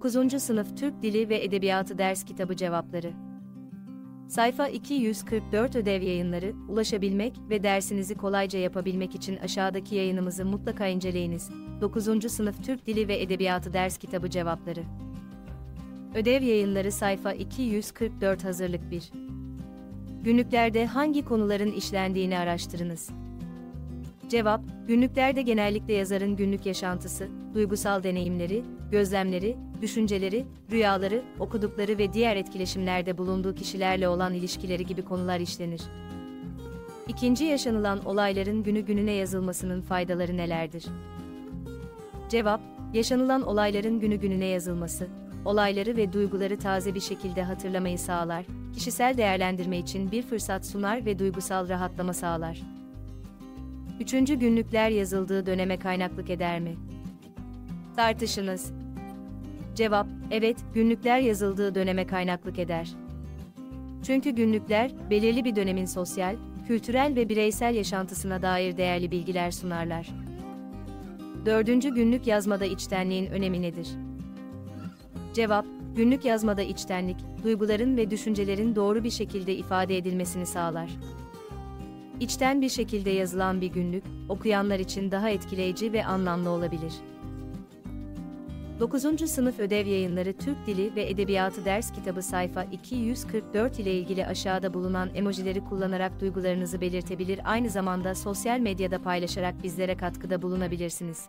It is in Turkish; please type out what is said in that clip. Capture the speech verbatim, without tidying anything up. dokuzuncu Sınıf Türk Dili ve Edebiyatı Ders Kitabı Cevapları. Sayfa iki yüz kırk dört Ödev Yayınları. Ulaşabilmek ve dersinizi kolayca yapabilmek için aşağıdaki yayınımızı mutlaka inceleyiniz. dokuzuncu Sınıf Türk Dili ve Edebiyatı Ders Kitabı Cevapları. Ödev Yayınları sayfa iki yüz kırk dört hazırlık bir. Günlüklerde hangi konuların işlendiğini araştırınız. Cevap: günlüklerde genellikle yazarın günlük yaşantısı, duygusal deneyimleri, gözlemleri, düşünceleri, rüyaları, okudukları ve diğer etkileşimlerde bulunduğu kişilerle olan ilişkileri gibi konular işlenir. İkinci yaşanılan olayların günü gününe yazılmasının faydaları nelerdir? Cevap: yaşanılan olayların günü gününe yazılması, olayları ve duyguları taze bir şekilde hatırlamayı sağlar, kişisel değerlendirme için bir fırsat sunar ve duygusal rahatlama sağlar. Üçüncü Günlükler yazıldığı döneme kaynaklık eder mi? Tartışınız. Cevap: evet, günlükler yazıldığı döneme kaynaklık eder. Çünkü günlükler, belirli bir dönemin sosyal, kültürel ve bireysel yaşantısına dair değerli bilgiler sunarlar. Dördüncü Günlük yazmada içtenliğin önemi nedir? Cevap: günlük yazmada içtenlik, duyguların ve düşüncelerin doğru bir şekilde ifade edilmesini sağlar. İçten bir şekilde yazılan bir günlük, okuyanlar için daha etkileyici ve anlamlı olabilir. dokuzuncu Sınıf Ödev Yayınları Türk Dili ve Edebiyatı Ders Kitabı sayfa iki yüz kırk dört ile ilgili aşağıda bulunan emojileri kullanarak duygularınızı belirtebilir, aynı zamanda sosyal medyada paylaşarak bizlere katkıda bulunabilirsiniz.